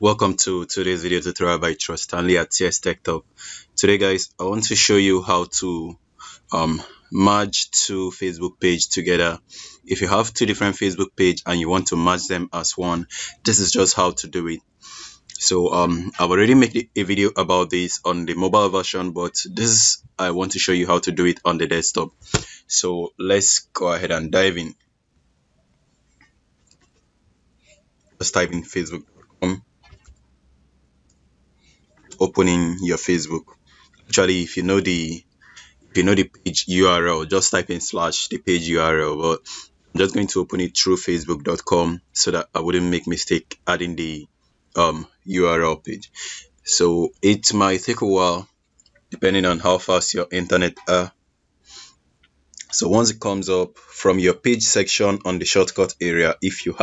Welcome to today's video tutorial by Trust Stanley at TS Tech Talk. Today, guys, I want to show you how to merge two Facebook pages together. If you have two different Facebook pages and you want to merge them as one, this is just how to do it. So I've already made a video about this on the mobile version, but I want to show you how to do it on the desktop. So let's go ahead and dive in. Let's type in facebook.com. Opening your Facebook. Actually, if you know the page URL, just type in / the page URL, but I'm just going to open it through facebook.com so that I wouldn't make mistake adding the URL page. So it might take a while depending on how fast your internet are. So once it comes up, from your page section on the shortcut area, if you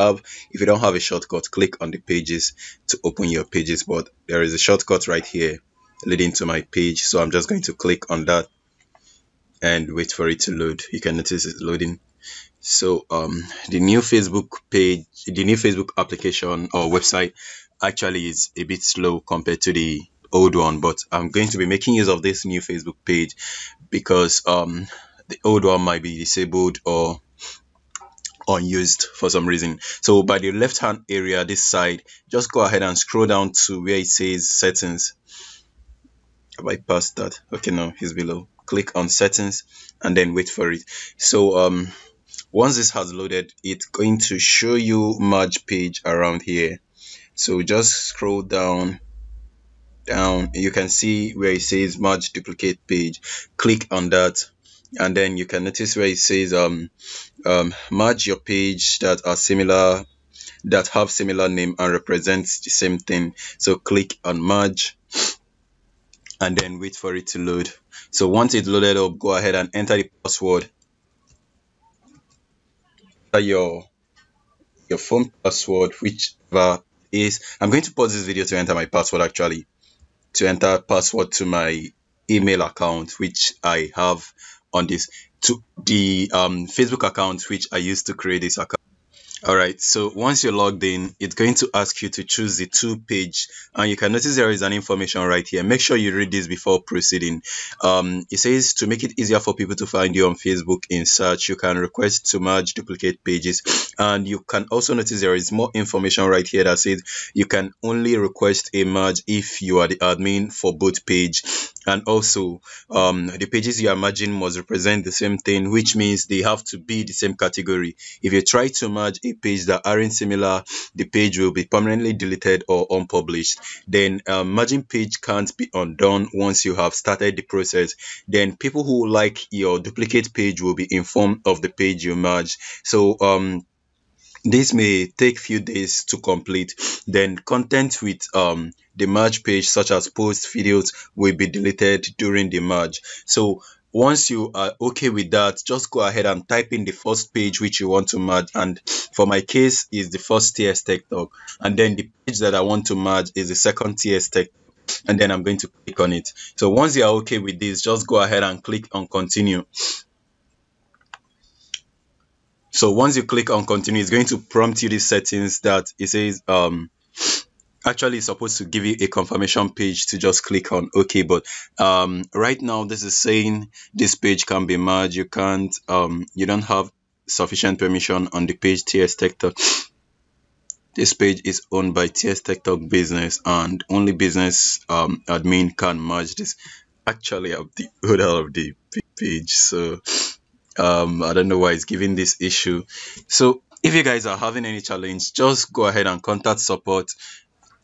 don't have a shortcut, click on the pages to open your pages, but there is a shortcut right here leading to my page, so I'm just going to click on that and wait for it to load. You can notice it's loading. So the new Facebook page, the new Facebook application or website actually is a bit slow compared to the old one, but I'm going to be making use of this new Facebook page because the old one might be disabled or unused for some reason. So by the left hand area, this side, just go ahead and scroll down to where it says settings. Have I passed that? Okay, no, it's below. Click on settings and then wait for it. So once this has loaded, it's going to show you merge page around here. So just scroll down. You can see where it says merge duplicate page. Click on that. And then you can notice where it says merge your page that have similar name and represents the same thing. So click on merge and then wait for it to load. So once it's loaded up, go ahead and enter the password. Your phone password, whichever is. I'm going to pause this video to enter my password, actually, to enter password to my email account, which I have on this, to the Facebook account which I used to create this account. All right, so once you're logged in, it's going to ask you to choose the two page, and you can notice there is an information right here. Make sure you read this before proceeding. It says, to make it easier for people to find you on Facebook in search, you can request to merge duplicate pages. And you can also notice there is more information right here that says you can only request a merge if you are the admin for both page. And also, the pages you are merging must represent the same thing, which means they have to be the same category. If you try to merge a page that aren't similar, the page will be permanently deleted or unpublished. Then merging page can't be undone once you have started the process. Then people who like your duplicate page will be informed of the page you merged. So this may take few days to complete. Then content with the merge page, such as posts, videos, will be deleted during the merge. So once you are okay with that, just go ahead and type in the first page which you want to merge. And for my case, is the first TS Tech Talk. And then the page that I want to merge is the second TS Tech Talk. And then I'm going to click on it. So once you are okay with this, just go ahead and click on continue. So once you click on continue, it's going to prompt you these settings that it says, actually it's supposed to give you a confirmation page to just click on OK, but right now this is saying this page can be merged. You can't, you don't have sufficient permission on the page TS Tech Talk. This page is owned by TS Tech Talk Business, and only business admin can merge this. Actually, I've got out of the page, so I don't know why it's giving this issue. So if you guys are having any challenge, just go ahead and contact support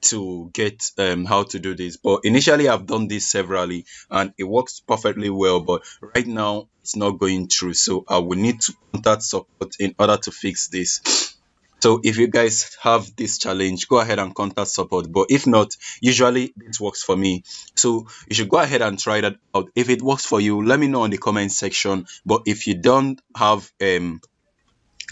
to get how to do this. But initially I've done this severally and it works perfectly well, but right now it's not going through, so I will need to contact support in order to fix this. So if you guys have this challenge, go ahead and contact support, but if not, usually it works for me, so you should go ahead and try that out. If it works for you, let me know in the comment section. But if you don't have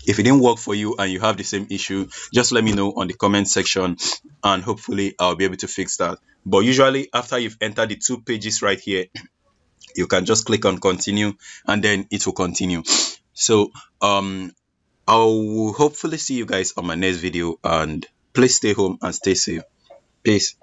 if it didn't work for you and you have the same issue, just let me know on the comment section and hopefully I'll be able to fix that. But usually after you've entered the two pages right here, you can just click on continue and then it will continue. So I will hopefully see you guys on my next video, and please stay home and stay safe. Peace.